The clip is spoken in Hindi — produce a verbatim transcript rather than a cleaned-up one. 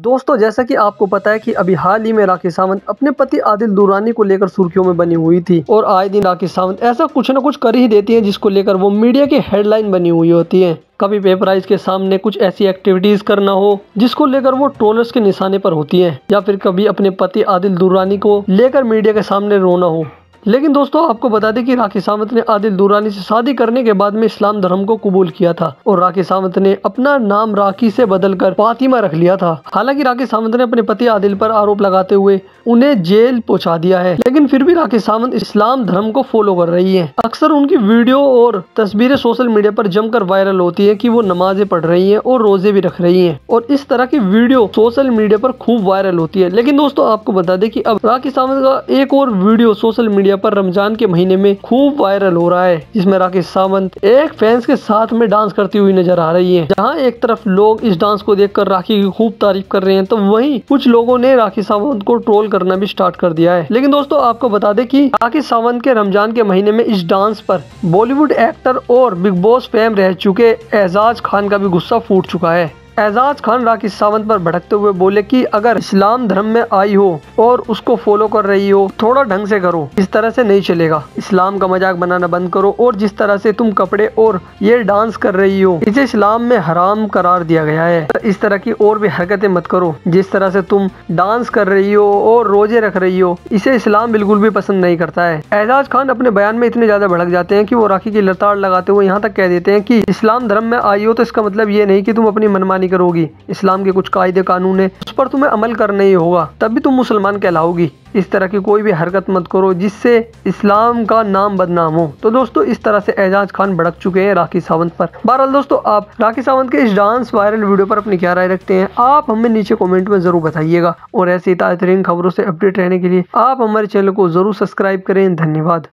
दोस्तों जैसा कि आपको पता है कि अभी हाल ही में राखी सावंत अपने पति आदिल दुरानी को लेकर सुर्खियों में बनी हुई थी और आए दिन राखी सावंत ऐसा कुछ न कुछ कर ही देती हैं जिसको लेकर वो मीडिया की हेडलाइन बनी हुई होती हैं। कभी पेपराइज के सामने कुछ ऐसी एक्टिविटीज करना हो जिसको लेकर वो ट्रोलर्स के निशाने पर होती हैं, या फिर कभी अपने पति आदिल दुरानी को लेकर मीडिया के सामने रोना हो। लेकिन दोस्तों आपको बता दें कि राखी सावंत ने आदिल दुरानी से शादी करने के बाद में इस्लाम धर्म को कबूल किया था और राखी सावंत ने अपना नाम राखी से बदलकर फातिमा रख लिया था। हालांकि राखी सावंत ने अपने पति आदिल पर आरोप लगाते हुए उन्हें जेल पहुंचा दिया है, लेकिन फिर भी राखी सावंत इस्लाम धर्म को फॉलो कर रही है। अक्सर उनकी वीडियो और तस्वीरें सोशल मीडिया पर जमकर वायरल होती है कि वो नमाजें पढ़ रही है और रोजे भी रख रही है, और इस तरह की वीडियो सोशल मीडिया पर खूब वायरल होती है। लेकिन दोस्तों आपको बता दें कि अब राखी सावंत का एक और वीडियो सोशल मीडिया पर रमजान के महीने में खूब वायरल हो रहा है, जिसमें राखी सावंत एक फैंस के साथ में डांस करती हुई नजर आ रही है। जहां एक तरफ लोग इस डांस को देखकर राखी की खूब तारीफ कर रहे हैं, तो वहीं कुछ लोगों ने राखी सावंत को ट्रोल करना भी स्टार्ट कर दिया है। लेकिन दोस्तों आपको बता दें कि राखी सावंत के रमजान के महीने में इस डांस पर बॉलीवुड एक्टर और बिग बॉस फेम रह चुके एजाज खान का भी गुस्सा फूट चुका है। एजाज खान राखी सावंत पर भड़कते हुए बोले कि अगर इस्लाम धर्म में आई हो और उसको फॉलो कर रही हो, थोड़ा ढंग से करो, इस तरह से नहीं चलेगा। इस्लाम का मजाक बनाना बंद करो और जिस तरह से तुम कपड़े और ये डांस कर रही हो, इसे इस्लाम में हराम करार दिया गया है। इस तरह की और भी हरकतें मत करो। जिस तरह से तुम डांस कर रही हो और रोजे रख रही हो, इसे इस्लाम बिल्कुल भी पसंद नहीं करता है। एजाज खान अपने बयान में इतने ज्यादा भड़क जाते हैं कि वो राखी की लताड़ लगाते हुए यहाँ तक कह देते हैं कि इस्लाम धर्म में आई हो तो इसका मतलब ये नहीं कि तुम अपनी मनमानी करोगी। इस्लाम के कुछ कायदे कानून है, उस पर तुम्हें अमल करना ही होगा, तब भी तुम मुसलमान कहलाओगी। इस तरह की कोई भी हरकत मत करो जिससे इस्लाम का नाम बदनाम हो। तो दोस्तों इस तरह से एजाज खान भड़क चुके हैं राखी सावंत पर। बहरहाल दोस्तों आप राखी सावंत के इस डांस वायरल वीडियो पर अपनी क्या राय रखते हैं, आप हमें नीचे कमेंट में जरूर बताइएगा। और ऐसी ताज़ा तरीन खबरों से अपडेट रहने के लिए आप हमारे चैनल को जरूर सब्सक्राइब करें। धन्यवाद।